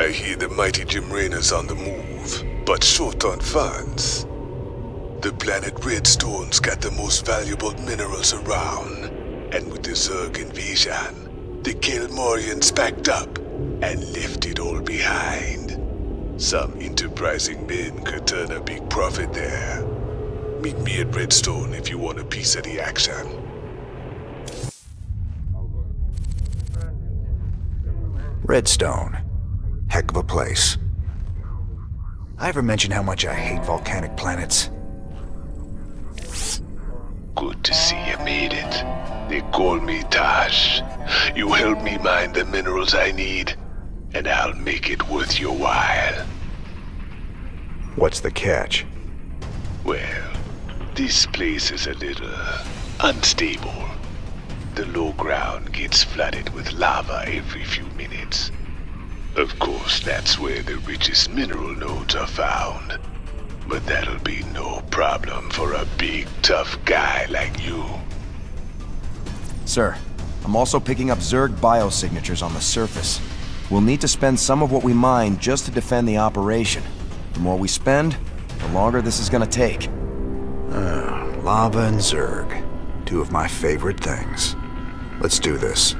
I hear the mighty Jim Raynor's on the move, but short on funds. The planet Redstone's got the most valuable minerals around, and with the Zerg invasion, the Kelmorians packed up and left it all behind. Some enterprising men could turn a big profit there. Meet me at Redstone if you want a piece of the action. Redstone. Heck of a place. I ever mention how much I hate volcanic planets? Good to see you made it. They call me Tosh. You help me mine the minerals I need, and I'll make it worth your while. What's the catch? Well, this place is a little unstable. The low ground gets flooded with lava every few minutes. Of course, that's where the richest mineral nodes are found. But that'll be no problem for a big, tough guy like you. Sir, I'm also picking up Zerg biosignatures on the surface. We'll need to spend some of what we mine just to defend the operation. The more we spend, the longer this is gonna take. Lava and Zerg. Two of my favorite things. Let's do this.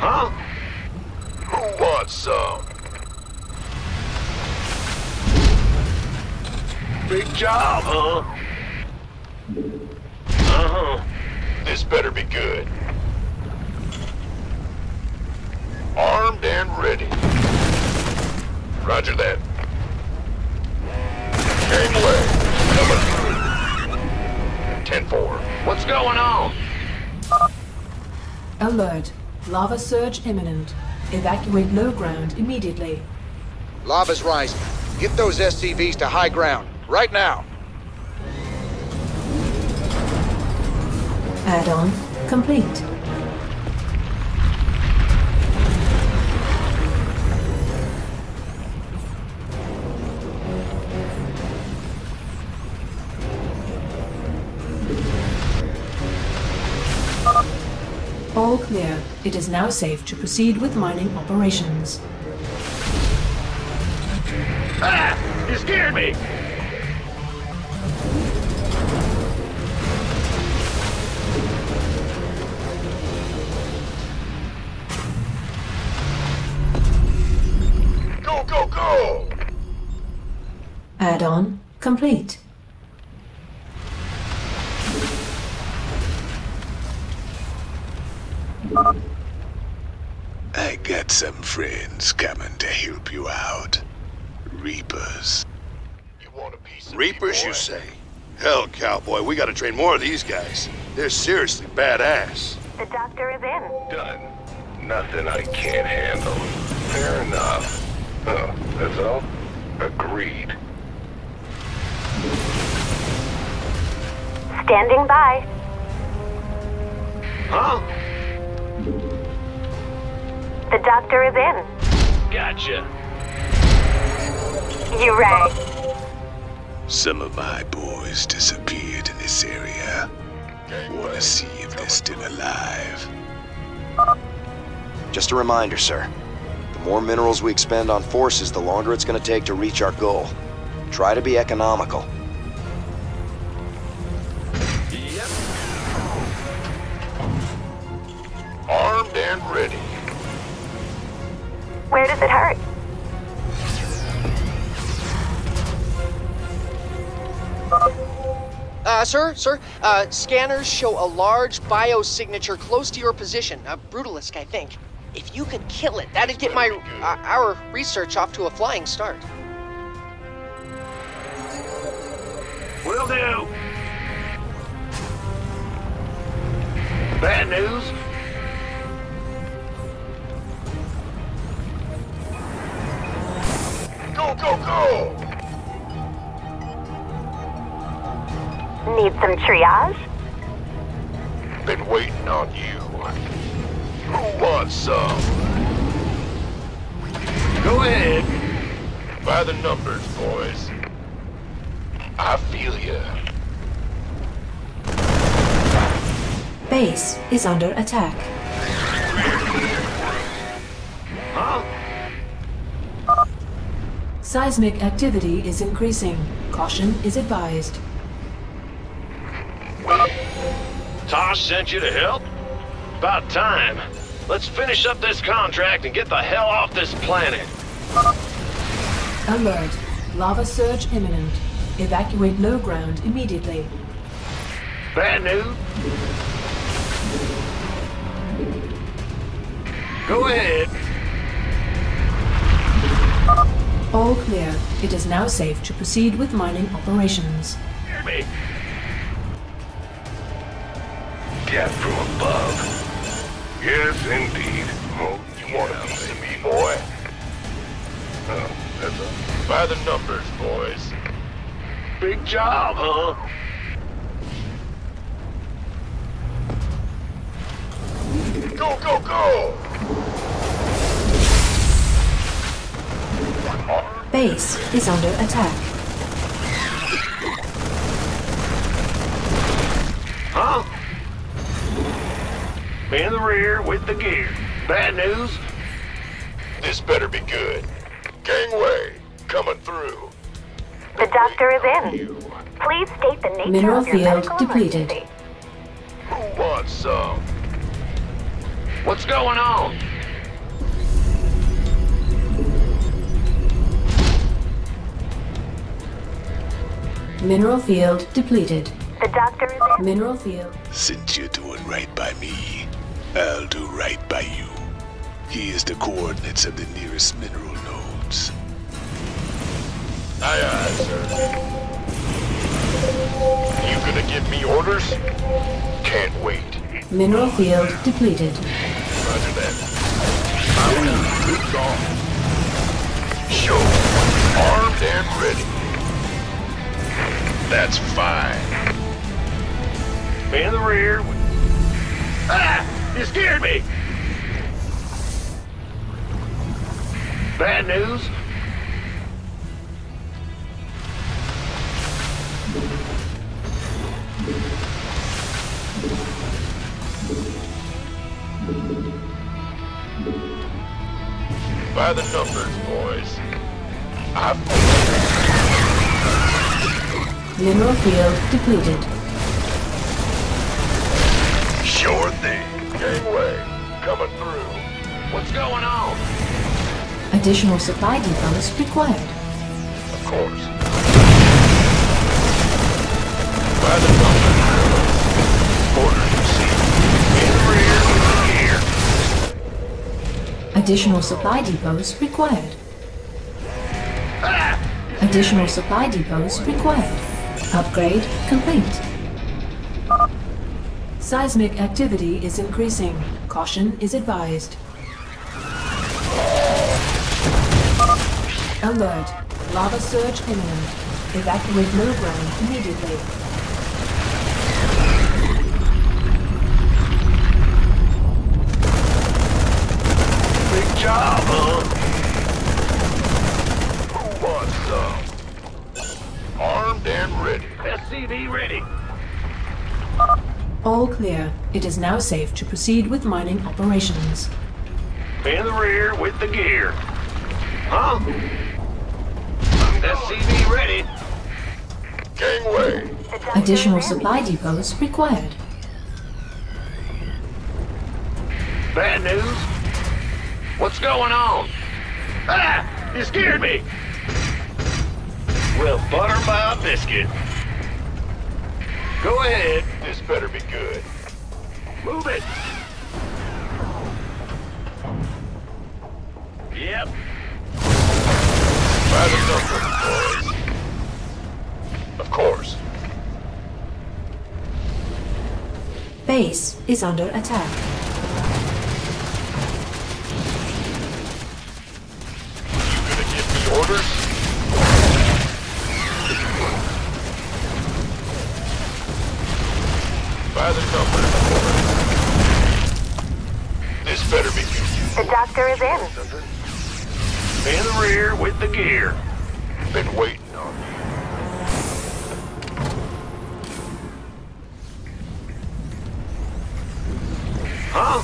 Huh? Who wants some? Big job, huh? This better be good. Armed and ready. Roger that. Game away. 10-4. What's going on? Alert. Lava surge imminent. Evacuate low ground immediately. Lava's rising. Get those SCVs to high ground. Right now. Add-on complete. All clear. It is now safe to proceed with mining operations. Ah! You scared me! Add-on complete. I got some friends coming to help you out. Reapers. You want a piece of Reapers, you say? Hell, cowboy, we gotta train more of these guys. They're seriously badass. The doctor is in. Done. Nothing I can't handle. Fair enough. Oh, that's all? Agreed. Standing by. Huh? The doctor is in. Gotcha. You're right. Some of my boys disappeared in this area. Want to see if they're still alive. Just a reminder, sir. The more minerals we expend on forces, the longer it's going to take to reach our goal. Try to be economical. Yep. Armed and ready. Where does it hurt? Sir, scanners show a large biosignature close to your position. A Brutalisk, I think. If you could kill it, that'd get my our research off to a flying start. Will do! Bad news? Go, go, go! Need some triage? Been waiting on you. Who wants some? Go ahead. By the numbers, boys. I feel ya. base is under attack. Huh? Seismic activity is increasing. Caution is advised. Tosh sent you to help? About time. Let's finish up this contract and get the hell off this planet. Alert. Lava surge imminent. Evacuate low ground immediately. Bad news. Go ahead. All clear. It is now safe to proceed with mining operations. Hear me. Death from above. Yes, indeed. Oh, you want to see me, boy? Oh, that's a... By the numbers, boys. Big job, huh? Go, go, go! Base is under attack. Huh? In the rear with the gear. Bad news? This better be good. Gangway, coming through. The doctor is in. Please state the nature Mineral of your field depleted. Emergency. Who wants some? What's going on? Mineral field depleted. The doctor is in. Mineral field. Since you're doing right by me, I'll do right by you. Here's the coordinates of the nearest mineral nodes. Aye, aye, sir. You gonna give me orders? Can't wait. Mineral field depleted. Roger that. It's on. Show. Armed and ready. That's fine. In the rear. Ah! You scared me! Bad news? By the numbers, boys. Mineral field depleted. Sure thing. Gateway, coming through. What's going on? Additional supply depots required. Of course. By the number. Orders received. In rear, here. Additional supply depots required. Ah! Additional supply depots required. Upgrade complete. Seismic activity is increasing. Caution is advised. Alert. Lava surge imminent. Evacuate low ground immediately. Big job, huh? Who wants some? Armed and ready. SCV ready. All clear. It is now safe to proceed with mining operations. In the rear with the gear. Huh? SCV ready. Gangway. Additional supply depots required. Bad news? What's going on? Ah! You scared me! Well, butter by a biscuit. Go ahead. This better be good. Move it. Yep. By the numbers, boys. Of course. Base is under attack. You gonna give me orders? By the number. This better be good. The doctor is in. In the rear with the gear. Been waiting on you. Huh?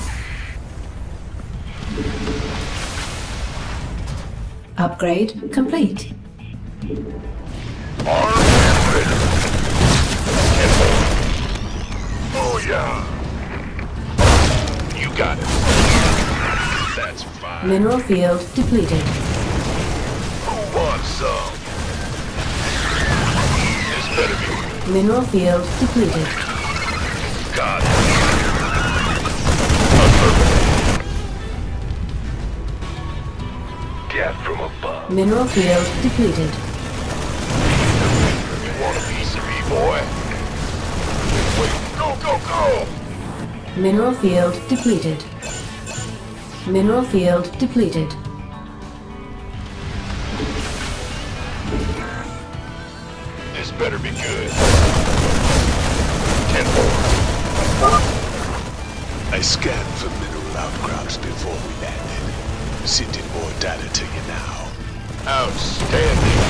Upgrade complete. Oh yeah. You got it. That's fine. Mineral field depleted. Who wants some? This better be. Mineral field depleted. Got it. Death from above. Mineral field depleted. You want a piece of me, boy? Wait, go, go, go! Mineral field depleted. Mineral field depleted. This better be good. 10-4. I scanned for mineral outcrops before we landed. Sending more data to you now. Outstanding.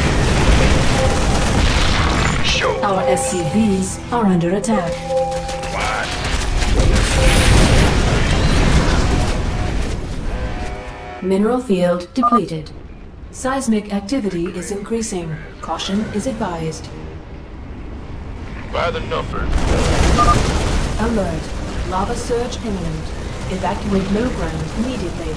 Show. Our SCVs are under attack. What? Mineral field depleted. Seismic activity is increasing. Caution is advised. By the number. Alert. Lava surge imminent. Evacuate low ground immediately.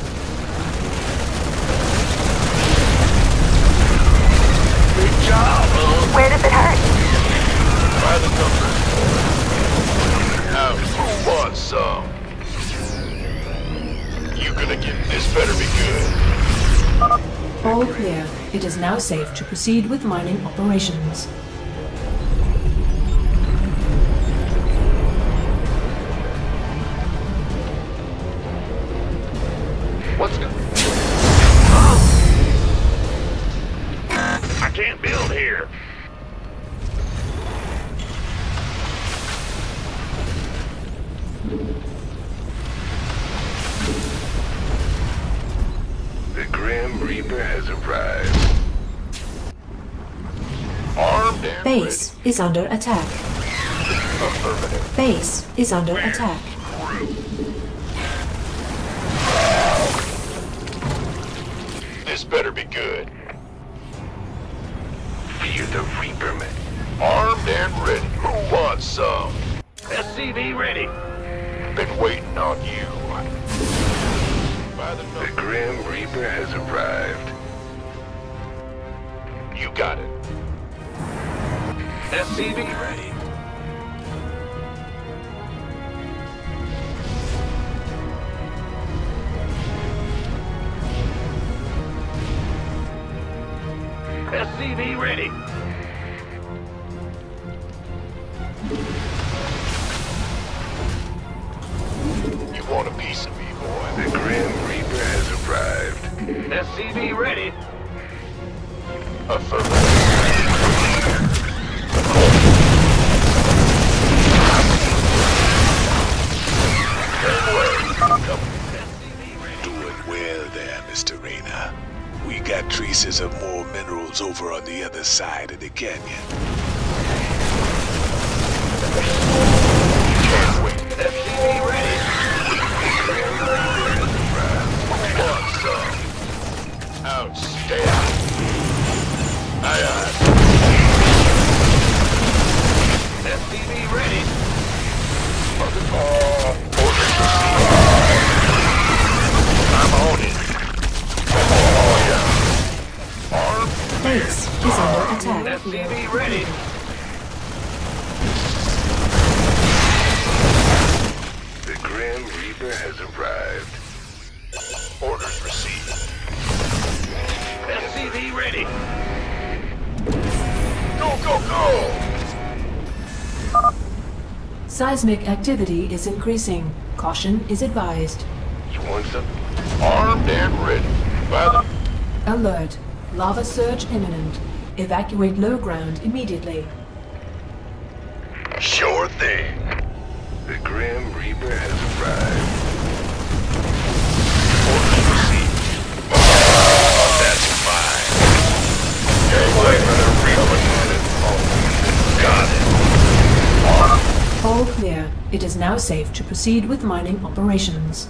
Where does it hurt? By the numbers. Now, who wants some? You gonna get this better be good. All clear. It is now safe to proceed with mining operations. Is under attack. Base is under attack. This better be good. Fear the Reaperman. Armed and ready. Who wants some? SCV ready. Been waiting on you. The Grim Reaper has arrived. You got it. SCV ready. SCV ready. You want a piece of me, boy? The Grim Reaper has arrived. SCV ready. Affirmative. Mr. Raynor, we got traces of more minerals over on the other side of the canyon. Can't wait. SCV ready. Awesome. Outstanding. Aye, aye. SCV ready. I'm on it. Base is under attack. SCV ready. The Grim Reaper has arrived. Orders received. SCV ready. Go, go, go! Seismic activity is increasing. Caution is advised. You want some? Armed and ready. By the... Alert. Lava surge imminent. Evacuate low ground immediately. Sure thing. The Grim Reaper has arrived. Orders received. That's fine. Gateway for the Reaper. Got it. All clear. It is now safe to proceed with mining operations.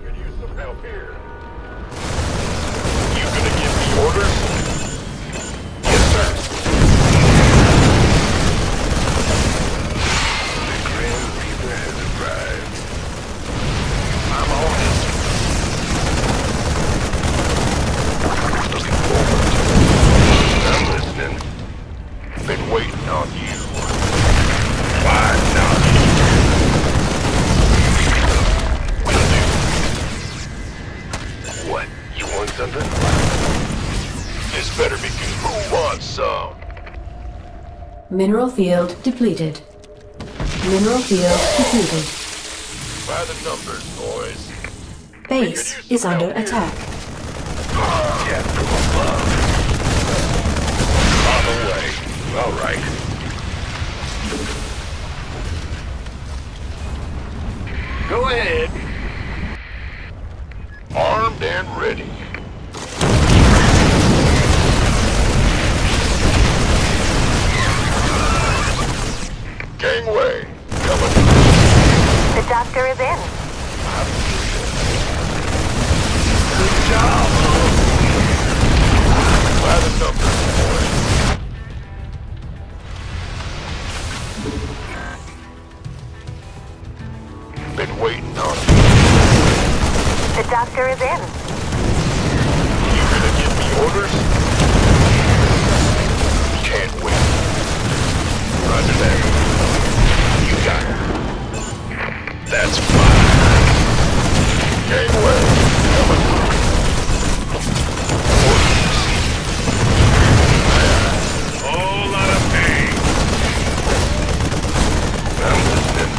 You could use some help here. You gonna give me orders? Yes, sir. The Grim Reaper has arrived. I'm on it. I'm listening. I've been waiting on you. Why not? Something? This better be good. Who wants some? Mineral field depleted. Mineral field depleted. By the numbers, boys. Base is under attack. Death from above. On the way. All right. Go ahead. Armed and ready. Gangway, coming. The doctor is in. Good job. By the numbers, boys. Been waiting on you. The doctor is in. You gonna give me orders? Can't wait. Roger that. Got it. That's fine. Gateway, coming. Orders. Whole lot of pain. I'm listening.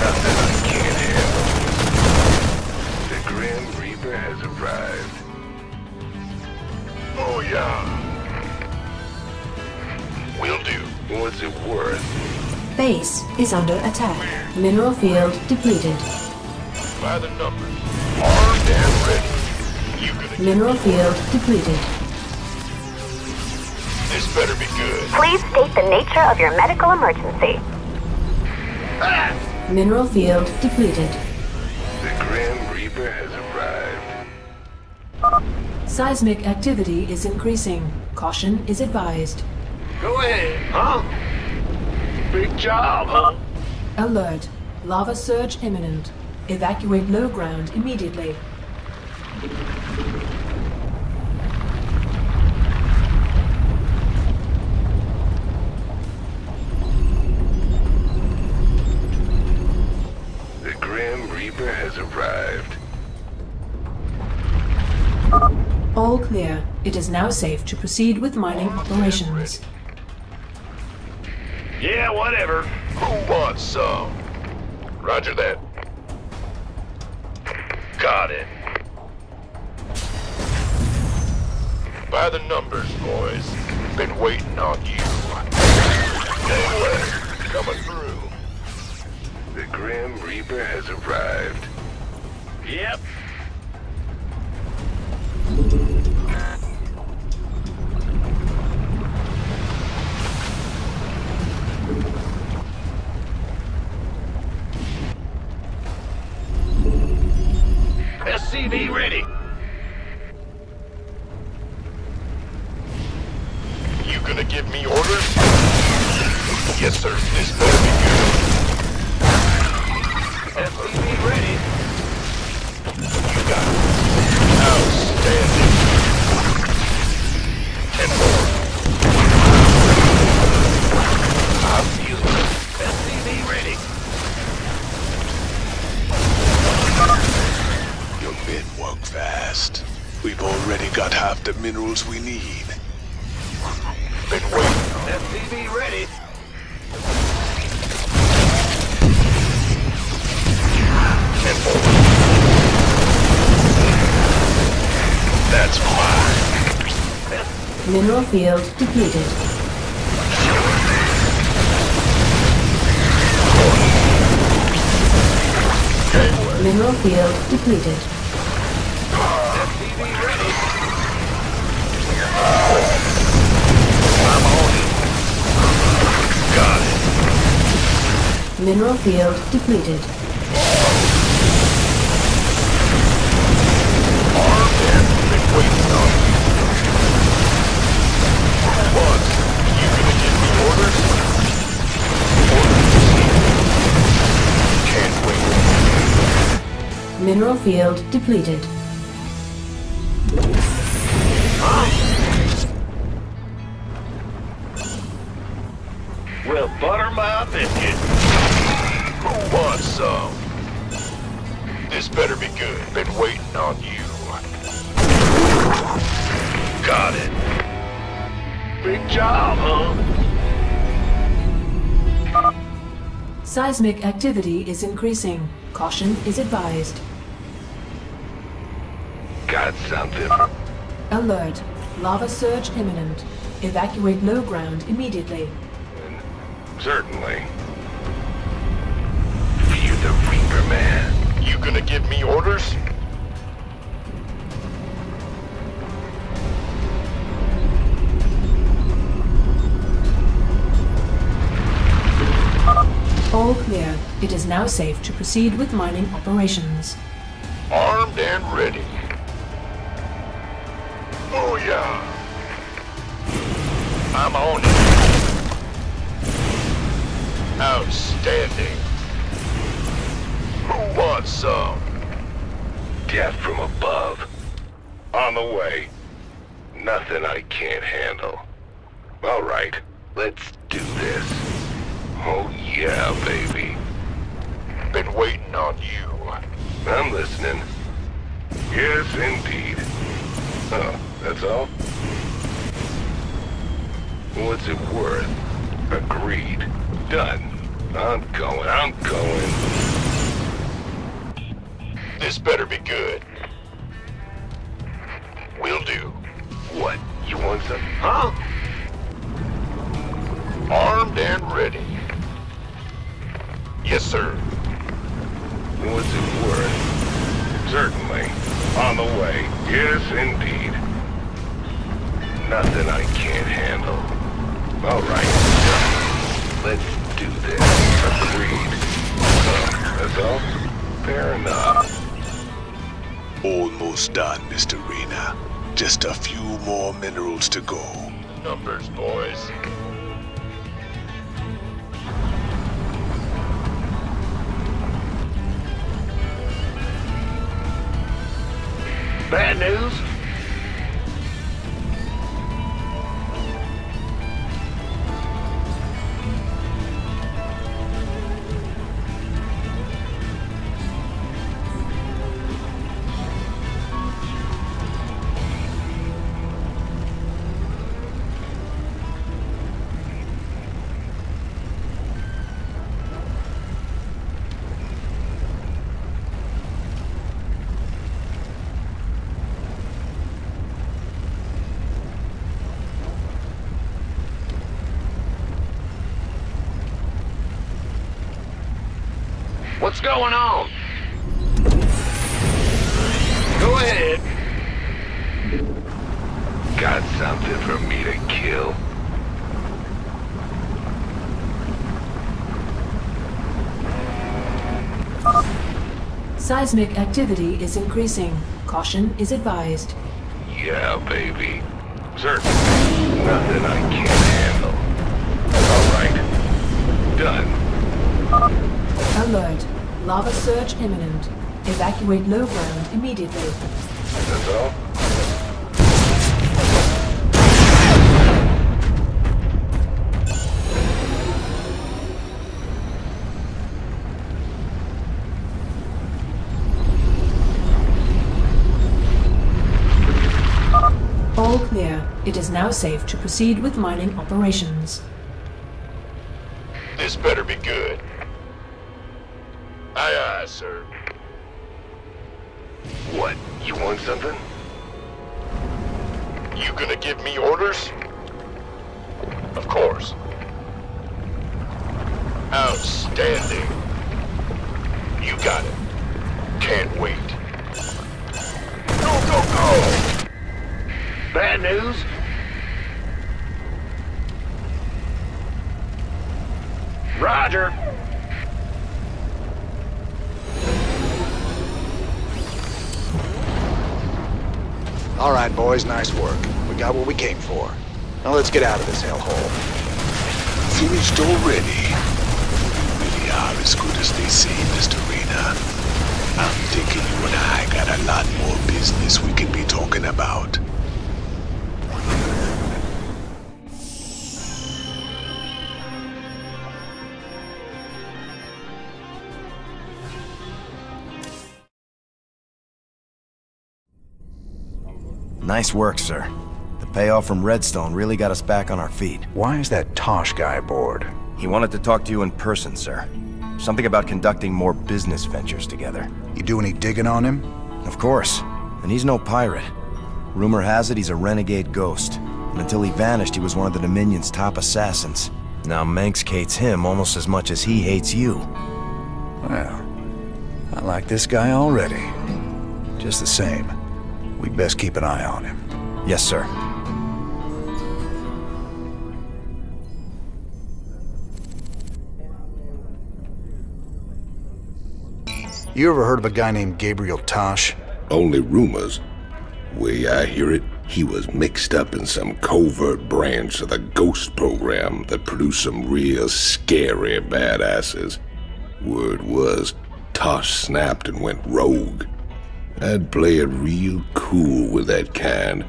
Nothing I can't handle. The Grim Reaper has arrived. Oh yeah. Will do. What's it worth? Base is under attack. Mineral field depleted. By the numbers, armed and ready. Mineral field depleted. This better be good. Please state the nature of your medical emergency. Mineral field depleted. The Grim Reaper has arrived. Seismic activity is increasing. Caution is advised. Go ahead, huh? Big job, huh? Alert. Lava surge imminent. Evacuate low ground immediately. The Grim Reaper has arrived. All clear. It is now safe to proceed with mining operations. Yeah, whatever. Who wants some? Roger that. Got it. By the numbers, boys. Been waiting on you. Anyway, coming through. The Grim Reaper has arrived. Yep. SCV ready. You gonna give me orders? Yes, sir. This better be good. SCV ready. You got it. Outstanding. 10 more. I feel it. SCV ready. Bid work fast. We've already got half the minerals we need. Been waiting. SCV ready. That's fine. Mineral field depleted. Okay. Mineral field depleted. I'm on it. Got it. Mineral field depleted. Mineral field depleted. Well, buttermouth and get. Who wants some? This better be good. Been waiting on you. Got it. Big job, huh? Seismic activity is increasing. Caution is advised. Got something. Alert. Lava surge imminent. Evacuate low ground immediately. Certainly. Fear the Reaper, man. You gonna give me orders? All clear. It is now safe to proceed with mining operations. Armed and ready. Oh yeah, I'm on it. Outstanding. Who wants some? Death from above. On the way. Nothing I can't handle. All right, let's do this. Oh yeah, baby. Been waiting on you. I'm listening. Yes, indeed. Oh, that's all? What's it worth? Agreed. Done. I'm going. This better be good. Will do. What? You want some? Huh? Armed and ready. Yes, sir. What's it worth? Certainly. On the way. Yes, indeed. Nothing I can't handle. All right. Let's do this. Agreed. That's all? Fair enough. Almost done, Mr. Raynor. Just a few more minerals to go. Numbers, boys. Bad news? What's going on? Go ahead. Got something for me to kill. Seismic activity is increasing. Caution is advised. Yeah, baby. Certainly. Nothing I can't handle. All right. Done. Alert. Lava surge imminent. Evacuate low ground immediately. That's all? All clear. It is now safe to proceed with mining operations. This better be good. Aye, aye, sir. What? You want something? You gonna give me orders? Of course. Outstanding. You got it. Can't wait. Go, go, go! Bad news? Roger. All right, boys, nice work. We got what we came for. Now let's get out of this hellhole. Finished already? You really are as good as they say, Mr. Raynor. I'm thinking you and I got a lot more business we could be talking about. Nice work, sir. The payoff from Redstone really got us back on our feet. Why is that Tosh guy bored? He wanted to talk to you in person, sir. Something about conducting more business ventures together. You do any digging on him? Of course. And he's no pirate. Rumor has it he's a renegade ghost. And until he vanished, he was one of the Dominion's top assassins. Now Mengsk hates him almost as much as he hates you. Well, I like this guy already. Just the same. We'd best keep an eye on him. Yes, sir. You ever heard of a guy named Gabriel Tosh? Only rumors. Way I hear it, he was mixed up in some covert branch of the Ghost program that produced some real scary badasses. Word was, Tosh snapped and went rogue. I'd play it real cool with that kind.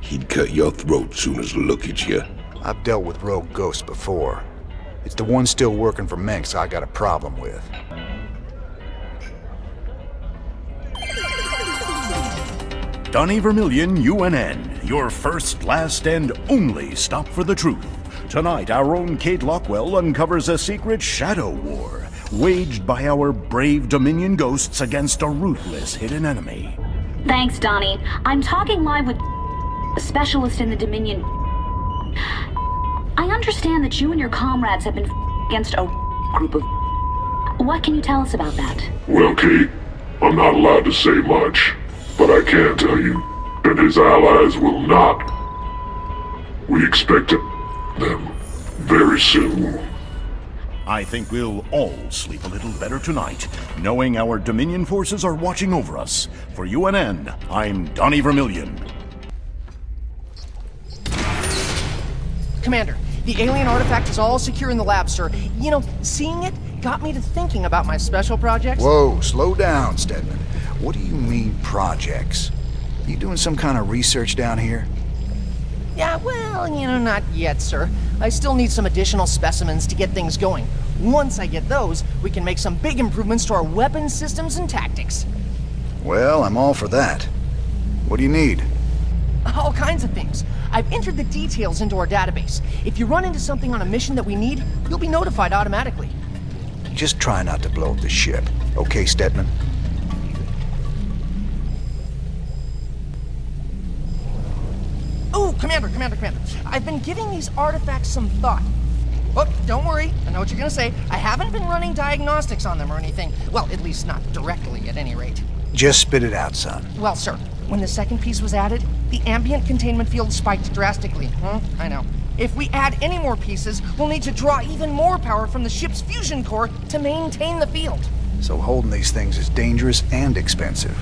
He'd cut your throat soon as look at you. I've dealt with rogue ghosts before. It's the one still working for Manx I got a problem with. Donny Vermilion, UNN. Your first, last, and only stop for the truth. Tonight, our own Kate Lockwell uncovers a secret shadow war waged by our brave Dominion ghosts against a ruthless hidden enemy. Thanks, Donny. I'm talking live with a specialist in the Dominion. I understand that you and your comrades have been against a group of... What can you tell us about that? Well, Kate, I'm not allowed to say much, but I can tell you that his allies will not. We expect them very soon. I think we'll all sleep a little better tonight, knowing our Dominion forces are watching over us. For UNN, I'm Donny Vermilion. Commander, the alien artifact is all secure in the lab, sir. You know, seeing it got me to thinking about my special projects. Whoa, slow down, Stedman. What do you mean, projects? You doing some kind of research down here? Yeah, well, you know, not yet, sir. I still need some additional specimens to get things going. Once I get those, we can make some big improvements to our weapon systems and tactics. Well, I'm all for that. What do you need? All kinds of things. I've entered the details into our database. If you run into something on a mission that we need, you'll be notified automatically. Just try not to blow up the ship. Okay, Stedman? Oh, Commander. I've been giving these artifacts some thought. Oh, don't worry. I know what you're gonna say. I haven't been running diagnostics on them or anything. Well, at least not directly, at any rate. Just spit it out, son. Well, sir, when the second piece was added, the ambient containment field spiked drastically. I know. If we add any more pieces, we'll need to draw even more power from the ship's fusion core to maintain the field. So holding these things is dangerous and expensive.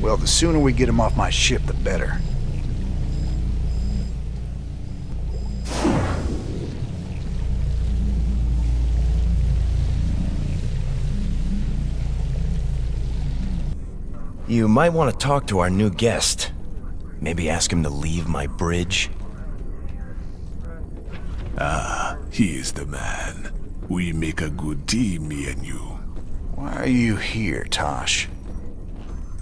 Well, the sooner we get them off my ship, the better. You might want to talk to our new guest. Maybe ask him to leave my bridge. Ah, he is the man. We make a good team, me and you. Why are you here, Tosh?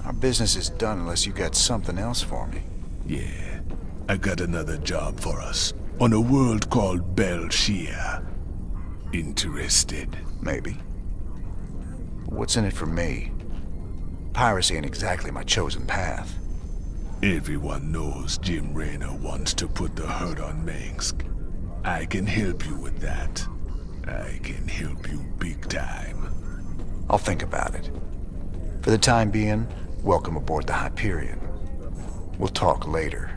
Our business is done unless you got something else for me. Yeah, I got another job for us on a world called Belshia. Interested? Maybe. What's in it for me? Piracy ain't exactly my chosen path. Everyone knows Jim Raynor wants to put the hurt on Mengsk. I can help you with that. I can help you big time. I'll think about it. For the time being, welcome aboard the Hyperion. We'll talk later.